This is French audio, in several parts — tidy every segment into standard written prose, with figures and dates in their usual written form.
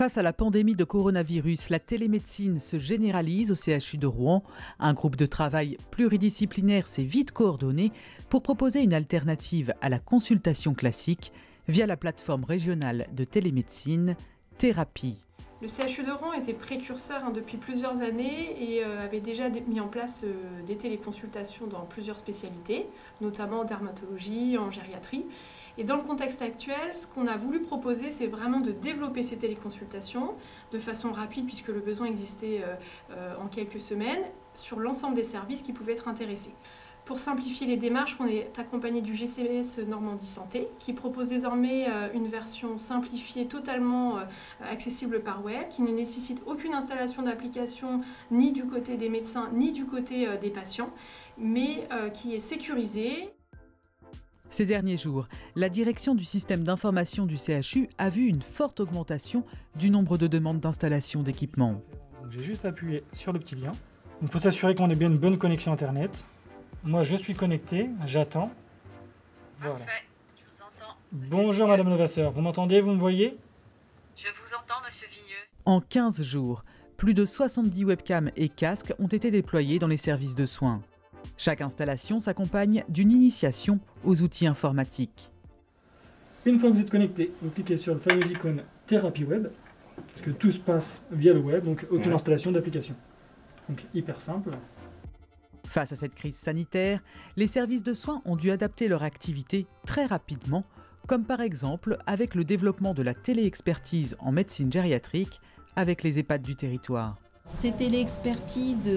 Face à la pandémie de coronavirus, la télémédecine se généralise au CHU de Rouen. Un groupe de travail pluridisciplinaire s'est vite coordonné pour proposer une alternative à la consultation classique via la plateforme régionale de télémédecine Therap-e. Le CHU de Rouen était précurseur depuis plusieurs années et avait déjà mis en place des téléconsultations dans plusieurs spécialités, notamment en dermatologie, en gériatrie. Et dans le contexte actuel, ce qu'on a voulu proposer, c'est vraiment de développer ces téléconsultations de façon rapide, puisque le besoin existait en quelques semaines, sur l'ensemble des services qui pouvaient être intéressés. Pour simplifier les démarches, on est accompagné du GCS Normandie Santé, qui propose désormais une version simplifiée, totalement accessible par web, qui ne nécessite aucune installation d'application, ni du côté des médecins, ni du côté des patients, mais qui est sécurisée. Ces derniers jours, la direction du système d'information du CHU a vu une forte augmentation du nombre de demandes d'installation d'équipements. J'ai juste appuyé sur le petit lien. Il faut s'assurer qu'on ait bien une bonne connexion Internet. Moi, je suis connecté, j'attends. Voilà. Parfait, je vous entends. Bonjour Madame Levasseur, vous m'entendez, vous me voyez? Je vous entends, Monsieur Vigneux. En 15 jours, plus de 70 webcams et casques ont été déployés dans les services de soins. Chaque installation s'accompagne d'une initiation aux outils informatiques. Une fois que vous êtes connecté, vous cliquez sur le fameux icône Therap-e Web, parce que tout se passe via le web, donc aucune installation d'application. Donc hyper simple. Face à cette crise sanitaire, les services de soins ont dû adapter leur activité très rapidement, comme par exemple avec le développement de la téléexpertise en médecine gériatrique avec les EHPAD du territoire. Ces téléexpertises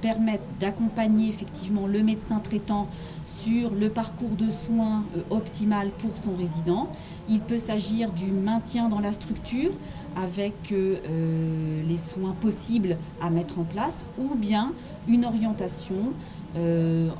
permettent d'accompagner effectivement le médecin traitant sur le parcours de soins optimal pour son résident. Il peut s'agir du maintien dans la structure avec les soins possibles à mettre en place ou bien une orientation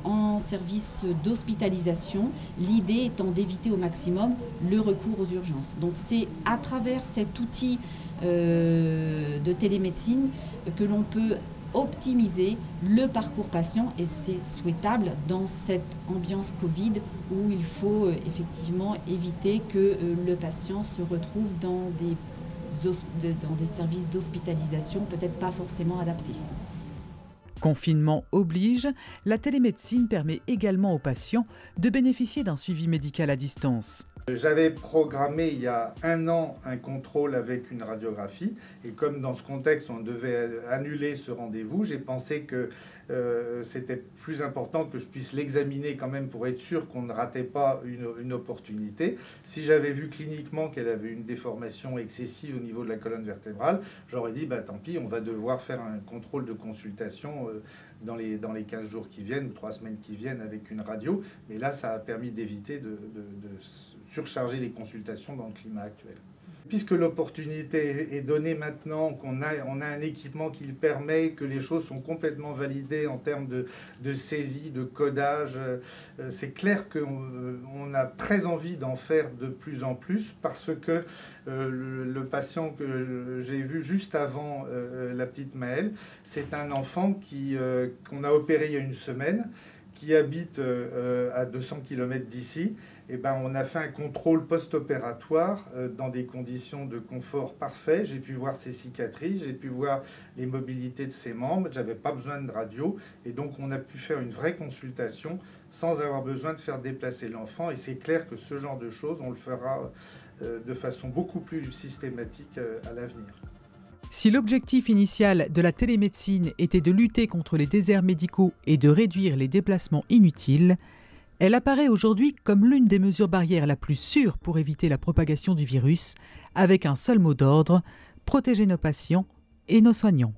en service d'hospitalisation, l'idée étant d'éviter au maximum le recours aux urgences. Donc c'est à travers cet outil de télémédecine que l'on peut optimiser le parcours patient et c'est souhaitable dans cette ambiance Covid où il faut effectivement éviter que le patient se retrouve dans des services d'hospitalisation peut-être pas forcément adaptés. Confinement oblige, la télémédecine permet également aux patients de bénéficier d'un suivi médical à distance. J'avais programmé il y a un an un contrôle avec une radiographie et comme dans ce contexte on devait annuler ce rendez-vous, j'ai pensé que c'était plus important que je puisse l'examiner quand même pour être sûr qu'on ne ratait pas une opportunité. Si j'avais vu cliniquement qu'elle avait une déformation excessive au niveau de la colonne vertébrale, j'aurais dit bah, tant pis, on va devoir faire un contrôle de consultation dans les 15 jours qui viennent ou 3 semaines qui viennent avec une radio. Mais là, ça a permis d'éviter de surcharger les consultations dans le climat actuel. Puisque l'opportunité est donnée maintenant, qu'on a un équipement qui le permet, que les choses sont complètement validées en termes de saisie, de codage, c'est clair qu'on a très envie d'en faire de plus en plus parce que le patient que j'ai vu juste avant la petite Maëlle, c'est un enfant qu'on a opéré il y a une semaine, qui habite à 200 km d'ici. Eh ben, on a fait un contrôle post-opératoire dans des conditions de confort parfait. J'ai pu voir ses cicatrices, j'ai pu voir les mobilités de ses membres, j'avais pas besoin de radio et donc on a pu faire une vraie consultation sans avoir besoin de faire déplacer l'enfant et c'est clair que ce genre de choses, on le fera de façon beaucoup plus systématique à l'avenir. Si l'objectif initial de la télémédecine était de lutter contre les déserts médicaux et de réduire les déplacements inutiles, elle apparaît aujourd'hui comme l'une des mesures barrières la plus sûre pour éviter la propagation du virus, avec un seul mot d'ordre, protéger nos patients et nos soignants.